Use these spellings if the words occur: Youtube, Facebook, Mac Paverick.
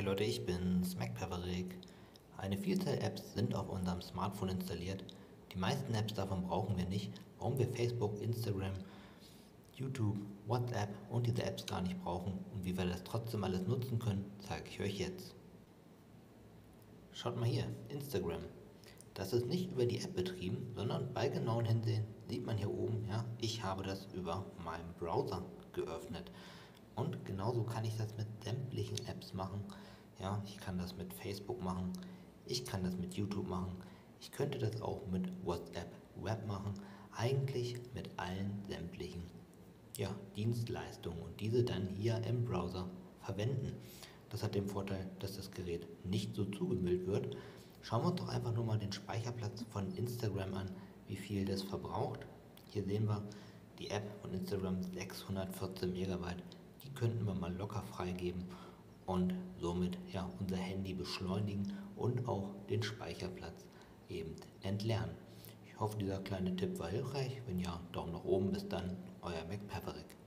Hey Leute, ich bin's, Mac Paverick. Eine Vielzahl Apps sind auf unserem Smartphone installiert. Die meisten Apps davon brauchen wir nicht. Warum wir Facebook, Instagram, YouTube, WhatsApp und diese Apps gar nicht brauchen und wie wir das trotzdem alles nutzen können, zeige ich euch jetzt. Schaut mal hier, Instagram. Das ist nicht über die App betrieben, sondern bei genauem Hinsehen sieht man hier oben, ja, ich habe das über meinen Browser geöffnet. Und genauso kann ich das mit sämtlichen Apps machen. Ja, ich kann das mit Facebook machen, ich kann das mit YouTube machen, ich könnte das auch mit WhatsApp Web machen, eigentlich mit allen sämtlichen Dienstleistungen und diese dann hier im Browser verwenden. Das hat den Vorteil, dass das Gerät nicht so zugemüllt wird. Schauen wir uns doch einfach nur mal den Speicherplatz von Instagram an, wie viel das verbraucht. Hier sehen wir die App von Instagram 614 Megabyte. Die könnten wir mal locker freigeben und somit unser Handy beschleunigen und auch den Speicherplatz eben entleeren. Ich hoffe, dieser kleine Tipp war hilfreich. Wenn ja, Daumen nach oben. Bis dann, euer Mac Paverick.